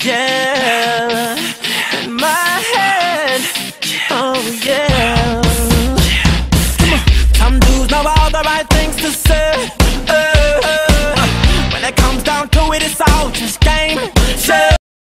Yeah.